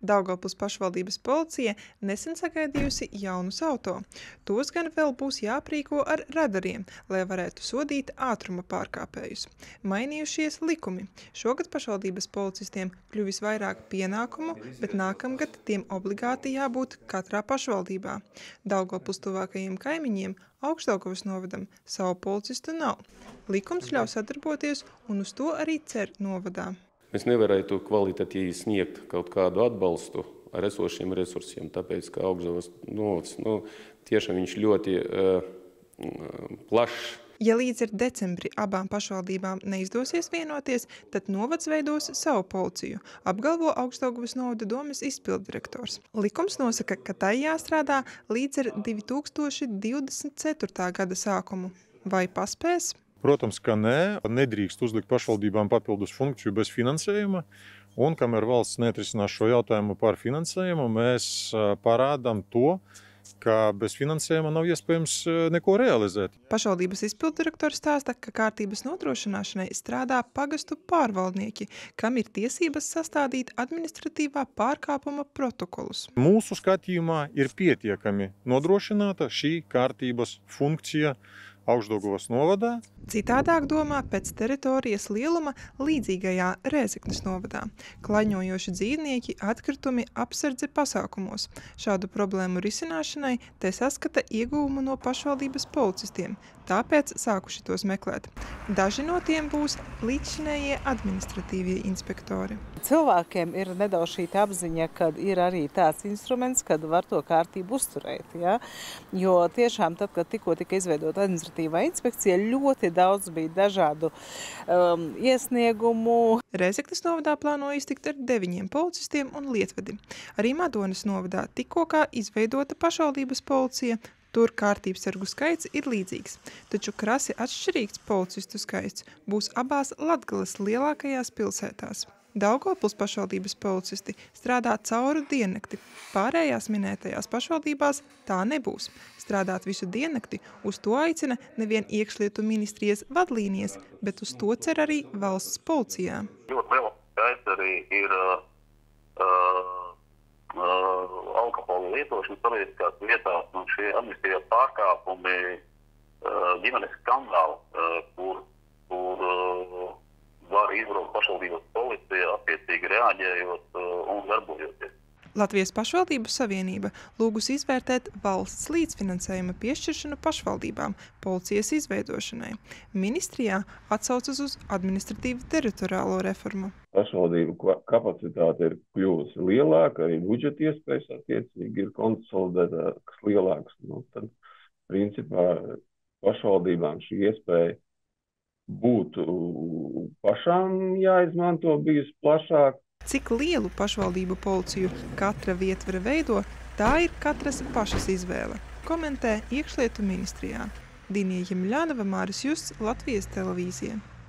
Daugavpils pašvaldības policija nesen sagaidījusi jaunus auto. Tos gan vēl būs jāprīko ar radariem, lai varētu sodīt ātruma pārkāpējus. Mainījušies likumi. Šogad pašvaldības policistiem kļuvis vairāk pienākumu, bet nākamgad tiem obligāti jābūt katrā pašvaldībā. Daugavpils tuvākajiem kaimiņiem – Augšdaugavas novadam savu policistu nav. Likums ļauj sadarboties un uz to arī cer novadā. Mēs nevarētu kvalitatīvi sniegt kaut kādu atbalstu ar esošiem resursiem, tāpēc, ka Augšdaugavas novads, tiešām viņš ļoti plašs. Ja līdz ar decembri abām pašvaldībām neizdosies vienoties, tad novads veidos savu policiju, apgalvo Augšdaugavas novada domes izpilddirektors. Likums nosaka, ka tai jāstrādā līdz ar 2024. Gada sākumu. Vai paspēs? Protams, ka nē. Nedrīkst uzlikt pašvaldībām papildus funkciju bez finansējuma. Un, kamēr valsts neatrisinās šo jautājumu par finansējumu, mēs parādām to, ka bez finansējuma nav iespējams neko realizēt. Pašvaldības izpilddirektors stāsta, ka kārtības nodrošināšanai strādā pagastu pārvaldnieki, kam ir tiesības sastādīt administratīvā pārkāpuma protokolus. Mūsu skatījumā ir pietiekami nodrošināta šī kārtības funkcija Augšdaugavas novadā. Citādāk domā pēc teritorijas lieluma līdzīgajā Rēzeknes novadā. Klaņojoši dzīvnieki atkritumi apsardze pasākumos. Šādu problēmu risināšanai te saskata iegūmu no pašvaldības policistiem, tāpēc sākuši tos meklēt. Daži no tiem būs līdzšinējie administratīvie inspektori. Cilvēkiem ir nedaudz šī apziņa, kad ir arī tāds instruments, kad var to kārtību uzturēt. Ja? Jo tiešām tad, kad tikko tika izveidot administratīvā inspekcija, ļoti daudz bija dažādu iesniegumu. Rēzeknes novadā plāno iztikt ar 9 policistiem un lietvedi. Arī Madonas novadā tikko kā izveidota pašvaldības policija, tur kārtībsargu skaits ir līdzīgs, taču krasi atšķirīgs policistu skaits būs abās Latgales lielākajās pilsētās. Daugavpils pašvaldības policisti strādā cauru diennakti. Pārējās minētajās pašvaldībās tā nebūs. Strādāt visu diennakti uz to aicina nevien iekšlietu ministrijas vadlīnijas, bet uz to cer arī valsts policijā. Ļoti liela skaits arī ir alkohola lietošana sabiedriskās vietās, un šie administratīvie pārkāpumi, ģimenes skandāli, kur var izbraukt pašvaldības policija, attiecīgi reaģējot un darbojoties. Latvijas pašvaldības savienība lūgusi izvērtēt valsts līdzfinansējuma piešķiršanu pašvaldībām policijas izveidošanai. Ministrijā atsaucas uz administratīvu teritoriālo reformu. Pašvaldību kapacitāte ir kļuvusi lielāka, arī budžeta iespējas attiecīgi ir konsolidētākas lielākas. Tad, principā, pašvaldībām šī iespēja būtu pašām jāizmanto bijusi plašāk. Cik lielu pašvaldību policiju katra vietvara veido, tā ir katras pašas izvēle, komentē Iekšlietu ministrijā. Dinija Jemļānava, Māris Justs, Latvijas televīzija.